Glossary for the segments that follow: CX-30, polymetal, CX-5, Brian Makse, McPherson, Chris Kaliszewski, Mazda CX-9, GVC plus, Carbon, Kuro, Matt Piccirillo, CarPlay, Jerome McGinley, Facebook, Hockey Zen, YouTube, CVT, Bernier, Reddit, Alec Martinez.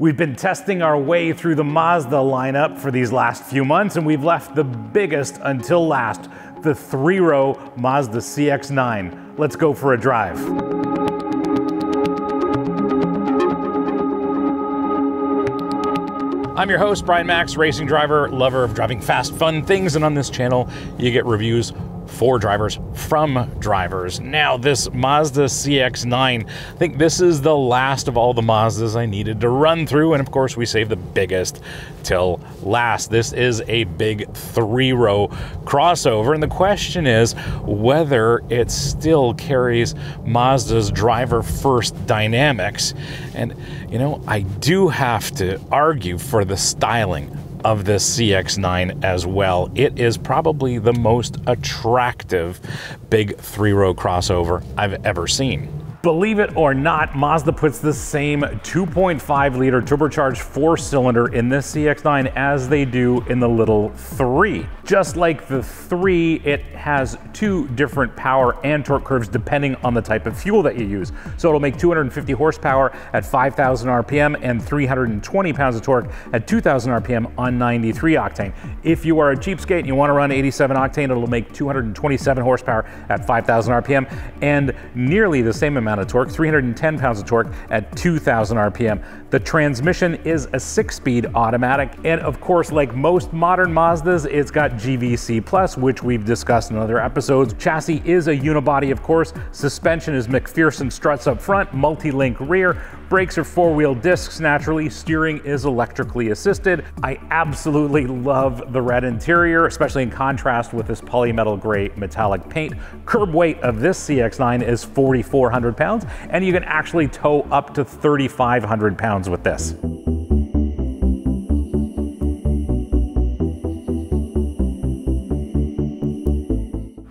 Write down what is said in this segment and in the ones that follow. We've been testing our way through the Mazda lineup for these last few months, and we've left the biggest until last, the 3-row Mazda CX-9. Let's go for a drive. I'm your host, Brian Makse, racing driver, lover of driving fast, fun things, and on this channel, you get reviews for drivers, from drivers. Now this Mazda CX-9, I think this is the last of all the Mazdas I needed to run through, and of course we saved the biggest till last. This is a big 3-row crossover, and the question is whether it still carries Mazda's driver-first dynamics. And you know, I do have to argue for the styling of this CX-9 as well. It is probably the most attractive big 3-row crossover I've ever seen. Believe it or not, Mazda puts the same 2.5-liter turbocharged 4-cylinder in this CX-9 as they do in the little 3. Just like the 3, it has 2 different power and torque curves depending on the type of fuel that you use. So it'll make 250 horsepower at 5,000 RPM and 320 pounds of torque at 2,000 RPM on 93 octane. If you are a cheapskate and you want to run 87 octane, it'll make 227 horsepower at 5,000 RPM and nearly the same amount of torque, 310 pounds of torque at 2,000 RPM. The transmission is a 6-speed automatic, and of course, like most modern Mazdas, it's got GVC plus, which we've discussed in other episodes. Chassis is a unibody, of course. Suspension is McPherson struts up front, multi-link rear. Brakes are 4-wheel discs, naturally. Steering is electrically assisted. I absolutely love the red interior, especially in contrast with this polymetal gray metallic paint. Curb weight of this CX-9 is 4,400 pounds, and you can actually tow up to 3,500 pounds with this.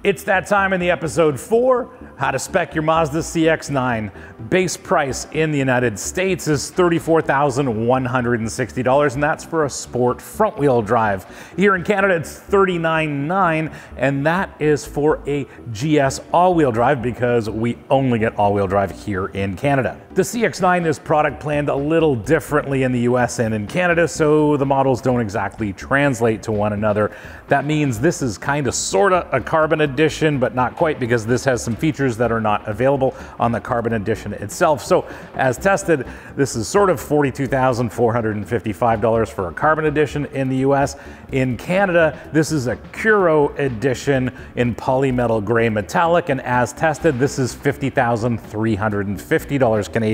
It's that time in the episode 4, how to spec your Mazda CX-9. Base price in the United States is $34,160, and that's for a sport front-wheel drive. Here in Canada, it's $39,900, and that is for a GS all-wheel drive because we only get all-wheel drive here in Canada. The CX-9 is product planned a little differently in the US and in Canada, so the models don't exactly translate to one another. That means this is kind of sorta a carbon edition, but not quite, because this has some features that are not available on the carbon edition itself. So as tested, this is sort of $42,455 for a carbon edition in the US. In Canada, this is a Curo edition in polymetal gray metallic, and as tested, this is $50,350 Canadian.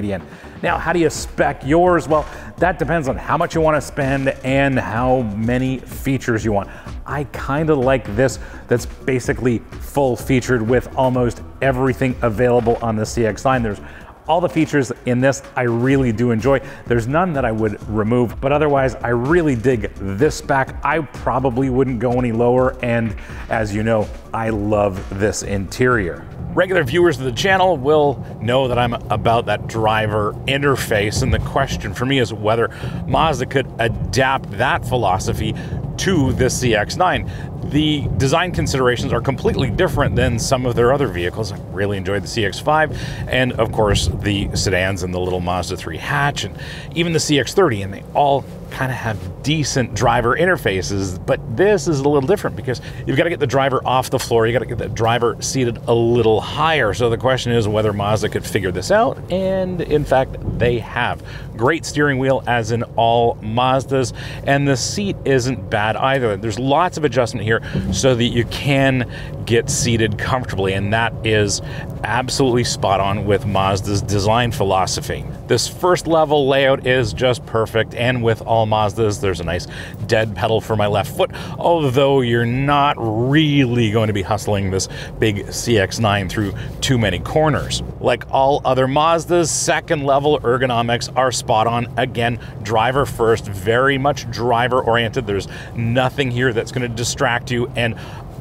Now, how do you spec yours? Well, that depends on how much you want to spend and how many features you want. I kind of like this, that's basically full featured with almost everything available on the CX-9. There's all the features in this I really do enjoy. There's none that I would remove, but otherwise I really dig this spec. I probably wouldn't go any lower, and as you know, I love this interior. Regular viewers of the channel will know that I'm about that driver interface, and the question for me is whether Mazda could adapt that philosophy to the CX-9. The design considerations are completely different than some of their other vehicles. I really enjoyed the CX-5 and of course the sedans and the little Mazda 3 hatch and even the CX-30, and they all kind of have decent driver interfaces, but this is a little different because you've got to get the driver off the floor, you got to get the driver seated a little higher. So the question is whether Mazda could figure this out, and in fact they have. Great steering wheel as in all Mazdas, and the seat isn't bad either. There's lots of adjustment here so that you can get seated comfortably, and that is absolutely spot on with Mazda's design philosophy. This first level layout is just perfect, and with all Mazdas, there's a nice dead pedal for my left foot, although you're not really going to be hustling this big CX-9 through too many corners. Like all other Mazdas, second level ergonomics are spot on. Again, driver first, very much driver oriented. There's nothing here that's going to distract you, and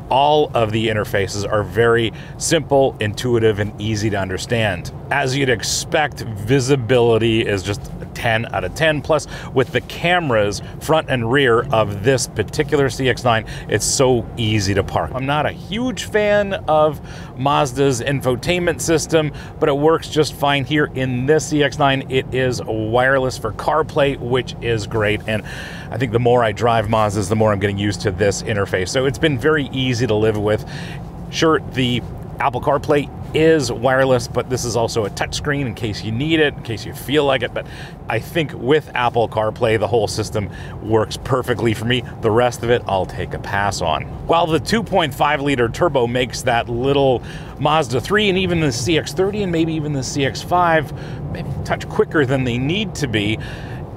all of the interfaces are very simple, intuitive, and easy to understand. As you'd expect, visibility is just 10 out of 10. Plus, with the cameras front and rear of this particular CX-9, it's so easy to park. I'm not a huge fan of Mazda's infotainment system, but it works just fine here in this CX-9. It is wireless for CarPlay, which is great. And I think the more I drive Mazdas, the more I'm getting used to this interface. So it's been very easy to live with. Sure, the Apple CarPlay is wireless, but this is also a touchscreen in case you need it, in case you feel like it. But I think with Apple CarPlay, the whole system works perfectly for me. The rest of it, I'll take a pass on. While the 2.5-liter turbo makes that little Mazda 3 and even the CX-30 and maybe even the CX-5 maybe a touch quicker than they need to be,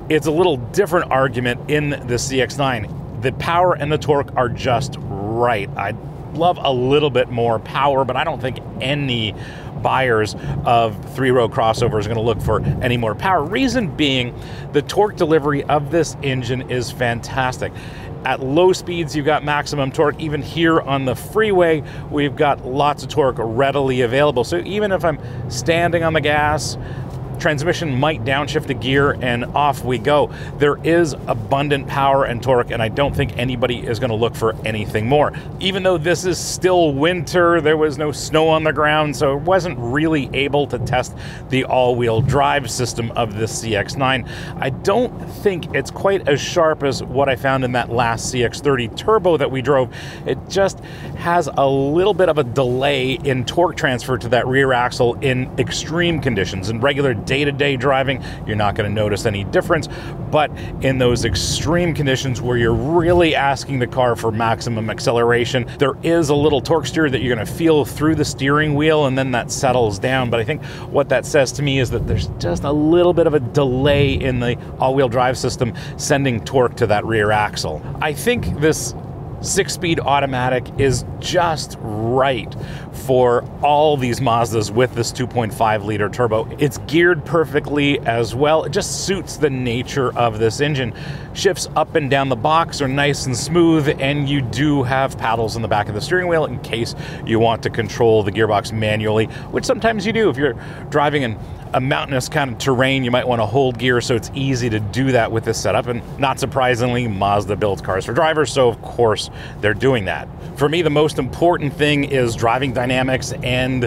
it's a little different argument in the CX-9. The power and the torque are just right. I'd love a little bit more power, but I don't think any buyers of three-row crossovers are going to look for any more power. Reason being, the torque delivery of this engine is fantastic. At low speeds, you've got maximum torque. Even here on the freeway, we've got lots of torque readily available. So even if I'm standing on the gas, transmission might downshift a gear and off we go. There is abundant power and torque, and I don't think anybody is going to look for anything more. Even though this is still winter, there was no snow on the ground, so I wasn't really able to test the all-wheel drive system of the CX-9. I don't think it's quite as sharp as what I found in that last CX-30 Turbo that we drove. It just has a little bit of a delay in torque transfer to that rear axle in extreme conditions. In regular day-to-day driving, you're not going to notice any difference, but in those extreme conditions where you're really asking the car for maximum acceleration, there is a little torque steer that you're going to feel through the steering wheel, and then that settles down. But I think what that says to me is that there's just a little bit of a delay in the all-wheel drive system sending torque to that rear axle. I think this 6-speed automatic is just right for all these Mazdas with this 2.5-liter turbo. It's geared perfectly as well. It just suits the nature of this engine. Shifts up and down the box are nice and smooth, and you do have paddles in the back of the steering wheel in case you want to control the gearbox manually, which sometimes you do. If you're driving in a mountainous kind of terrain, you might want to hold gear, so it's easy to do that with this setup. And not surprisingly, Mazda builds cars for drivers, so of course they're doing that. For me, the most important thing is driving dynamics, and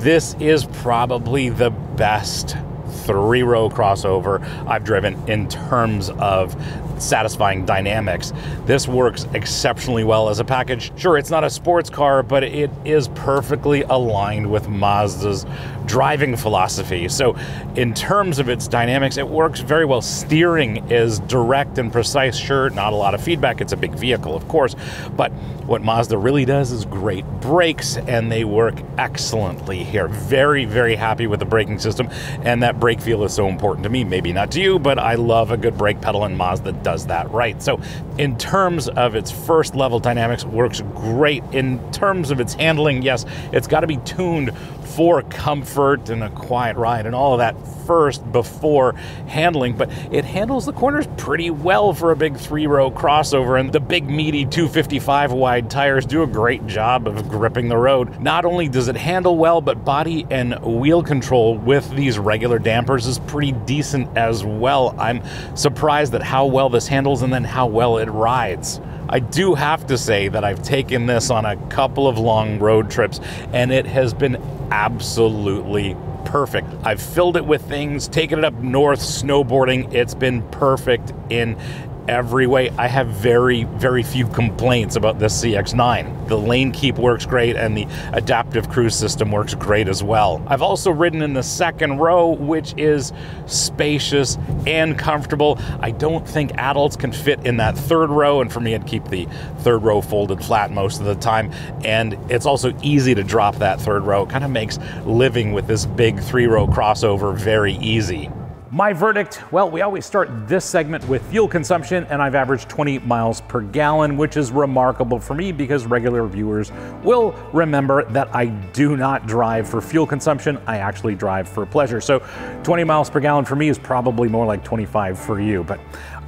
this is probably the best three-row crossover I've driven in terms of satisfying dynamics. This works exceptionally well as a package. Sure, it's not a sports car, but it is perfectly aligned with Mazda's driving philosophy. So in terms of its dynamics, it works very well. Steering is direct and precise. Sure, not a lot of feedback. It's a big vehicle, of course, but what Mazda really does is great brakes, and they work excellently here. Very, very happy with the braking system, and that brake feel is so important to me. Maybe not to you, but I love a good brake pedal, and Mazda does that right. So in terms of its first level dynamics, works great. In terms of its handling, yes, it's got to be tuned for comfort and a quiet ride and all of that first before handling, but it handles the corners pretty well for a big three-row crossover, and the big meaty 255 wide tires do a great job of gripping the road. Not only does it handle well, but body and wheel control with these regular dampers is pretty decent as well. I'm surprised at how well this handles and then how well it rides. I do have to say that I've taken this on a couple of long road trips, and it has been absolutely perfect. I've filled it with things, taken it up north, snowboarding. It's been perfect in every way. I have very, very few complaints about this CX-9. The lane keep works great, and the adaptive cruise system works great as well. I've also ridden in the second row, which is spacious and comfortable. I don't think adults can fit in that third row, and for me, I'd keep the third row folded flat most of the time. And it's also easy to drop that third row. It kind of makes living with this big three-row crossover very easy. My verdict, well, we always start this segment with fuel consumption, and I've averaged 20 miles per gallon, which is remarkable for me because regular viewers will remember that I do not drive for fuel consumption. I actually drive for pleasure. So 20 miles per gallon for me is probably more like 25 for you, but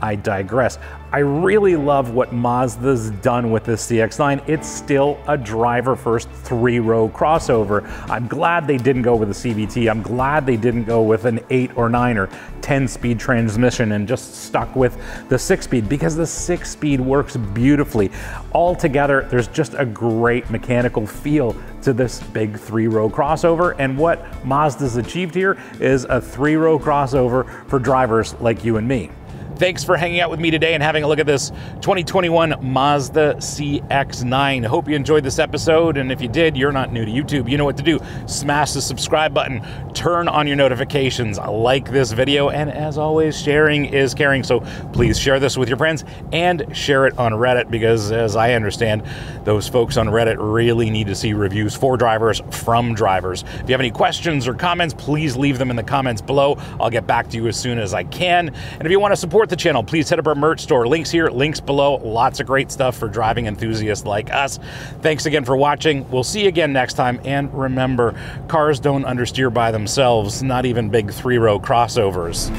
I digress. I really love what Mazda's done with this CX-9. It's still a driver-first three-row crossover. I'm glad they didn't go with a CVT. I'm glad they didn't go with an 8 or 9er. 10-speed transmission and just stuck with the 6-speed because the 6-speed works beautifully. Altogether, there's just a great mechanical feel to this big 3-row crossover, and what Mazda's achieved here is a 3-row crossover for drivers like you and me. Thanks for hanging out with me today and having a look at this 2021 Mazda CX-9. Hope you enjoyed this episode, and if you did, you're not new to YouTube. You know what to do. Smash the subscribe button, turn on your notifications, like this video, and as always, sharing is caring. So please share this with your friends and share it on Reddit, because as I understand, those folks on Reddit really need to see reviews for drivers from drivers. If you have any questions or comments, please leave them in the comments below. I'll get back to you as soon as I can. And if you want to support the channel, please head up our merch store. Links here, links below. Lots of great stuff for driving enthusiasts like us. Thanks again for watching. We'll see you again next time. And remember, cars don't understeer by themselves, not even big 3-row crossovers.